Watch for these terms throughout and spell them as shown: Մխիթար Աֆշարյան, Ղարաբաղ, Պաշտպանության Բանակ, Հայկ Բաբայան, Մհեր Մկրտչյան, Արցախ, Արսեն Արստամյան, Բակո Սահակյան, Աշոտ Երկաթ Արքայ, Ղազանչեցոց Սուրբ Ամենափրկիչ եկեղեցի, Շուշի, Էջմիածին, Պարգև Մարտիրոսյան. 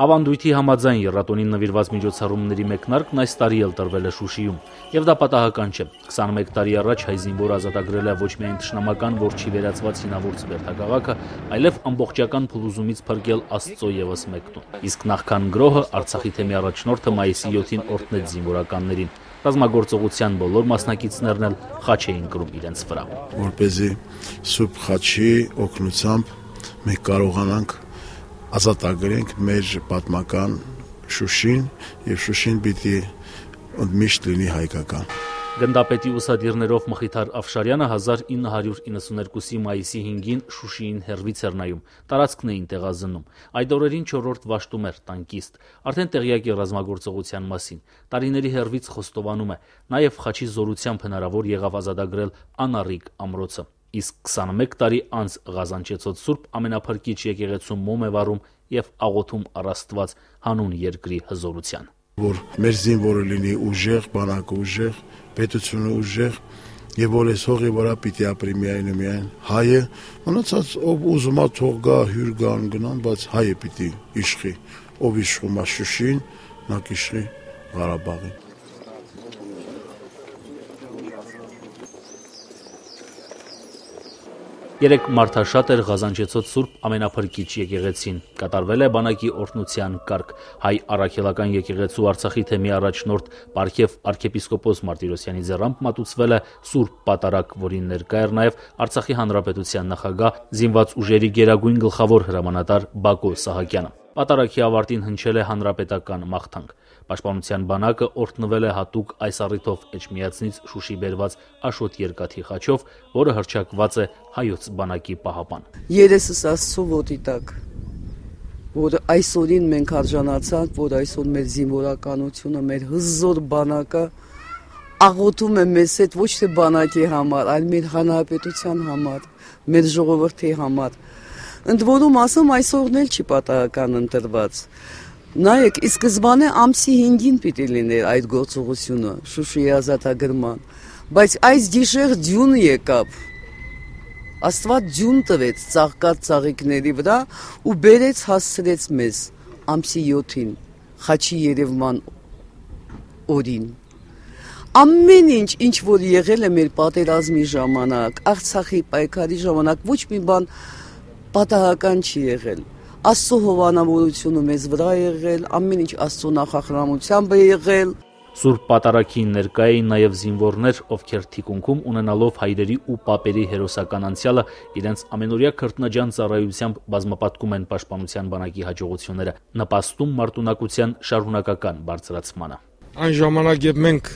Ավանդույթի համաձայն երրատոնին նվիրված միջոցառումների մեկնարկն այս տարի էլ տրվել է Շուշիում, եւ դա պատահական չէ։ 21 տարի առաջ հայ զինվորը ազատագրել է ոչ միայն ճշնամական, որ չի վերածված հինավուրց վերթակաղակը, այլև ամբողջական փլուզումից փրկել Աստծո եւս մեկ տուն։ Իսկ նախքան գրոհը Արցախի թեմի առաջնորդը մայիսի 7-ին օրհնեց զինվորականներին, ռազմագործողության բոլոր մասնակիցներն էլ խաչ էին կրում իրենց վրա։ Որպեսզի Սուրբ խաչի օգնությամբ մենք կարողանանք ազատագրենք մեր պատմական Շուշին եւ Շուշին պիտի միշտ լինի հայկական։ Գնդապետի ուսադիրներով Մխիթար Աֆշարյանը 1992-ի մայիսի 5-ին Շուշիին հեռվից էր նայում, տարածքն էին տեղազննում։ Այդ օրերին 4-րդ վաշտում էր տանկիստ, արդեն տեղյակ է ռազմագործողության մասին, տարիների հեռվից խոստովանում է, նաև խաչի զորությամբ հնարավոր եղավ ազատագրել անառիկ ամրոցը։ Իսկ 21 տարի անց Ղազանչեցոց Սուրբ Ամենափրկիչ եկեղեցու մոմ է վարում եւ աղոթում առաստված հանուն երկրի հզորության։ Որ մեր զինվորը լինի ուժեղ, բանակը ուժեղ, պետությունը ուժեղ եւ որ այս հողի վրա պիտի ապրի միայն ու միայն հայը, մնացած ով ուզում է թող գա, հյուր գան, գնան, բայց հայը պիտի իշխի, ով իշխում է Շուշին, նա կիշխի Ղարաբաղին։ Երեք մարդաշատ էր Ղազանչեցոց Սուրբ Ամենափրկիչ եկեղեցին, կատարվել է բանակի օրհնության կարգ, հայ առաքելական եկեղեցու Արցախի թեմի առաջնորդ Պարգև arczepiskopos Մարտիրոսյանի ձեռամբ մատուցվել է Սուրբ Պատարագ, որին ներկա էր նաև Արցախի հանրապետության նախագահ, զինված ուժերի գերագույն գլխավոր հրամանատար Բակո Սահակյանը։ Պատարագի ավարտին հնչել է հանրապետական մաղթանք։ Պաշտպանության բանակը օրհնվել է հատուկ այս առիթով Էջմիածնից Շուշի բերված Աշոտ Երկաթի խաչով, որը հրճակված է հայոց բանակի պահապան։ Երեսս Աստծո ոտի տակ, որ այսօրին մենք արժանացանք, որ այսօր մեր զինվորականությունը, մեր հզոր բանակը աղոթում է մեզ հետ ոչ թե բանակի համար, այլ մեր հանրապետության համար, մեր ժողովրդի համար։ Ընդ որում ասում այսօրն էլ չի պատահական ընտրված։ Նայեք, ի սկզբանե ամսի 5-ին պիտի լիներ այդ գործողությունը, Շուշիի ազատագրման, բայց այս դիշեր ձյուն եկավ, Աստված ձյուն տվեց ծաղկած ծաղիկների վրա ու բերեց հասցրեց մեզ ամսի 7-ին, խաչի երևման օրին։ Ամեն ինչ, ինչ որ եղել է մեր պատերազմի ժամանակ, Արցախի պայքարի ժամանակ, ոչ մի բան պատահական չի եղել։ Աստծո հովանավորությունը մեզ վրա եղել, ամեն ինչ Աստծո նախախրամությամբ է եղել։ Սուրբ Պատարագի ներկա էին նաև զինվորներ, ովքեր թիկունքում ունենալով հայրերի ու պապերի հերոսական անցյալը, իրենց ամենօրյա քրտնաջան ծառայությամբ բազմապատկում են Պաշտպանության բանակի հաջողությունները, նպաստում մարտունակության շարունակական բարձրացմանը։ Այն ժամանակ, երբ մենք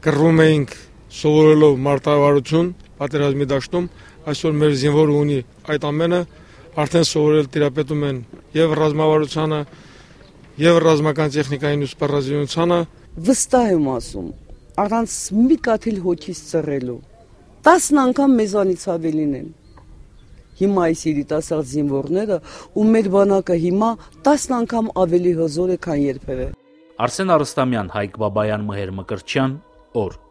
կռվում էինք սովորելով մարտավարություն պատերազմի դաշտում, այսօր մեր զինվորը ունի այդ ամենը, արդեն սովորել տիրապետում են եւ ռազմավարությանը եւ ռազմական տեխնիկային ուսումնասիրությանը վստահ եմ ասում առանց մի կաթիլ հոգիս ծռելու 10 անգամ մեզանից ավելին են հիմա այս երիտասարդ զինվորները ու մեր բանակը հիմա 10 անգամ ավելի հզոր է քան երբևէ Արսեն Արստամյան Հայկ Բաբայան Մհեր Մկրտչյան օր